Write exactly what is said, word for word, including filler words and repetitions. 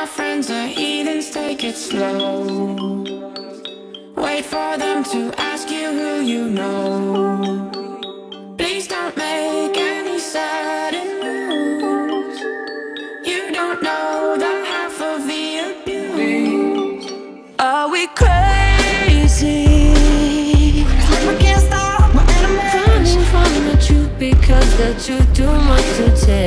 my friends are eating steak, it's slow. Wait for them to ask you who you know. Please don't make any sudden moves. You don't know the half of the abuse. Are we crazy? I can't stop my enemies running from the truth, because the truth too much to take.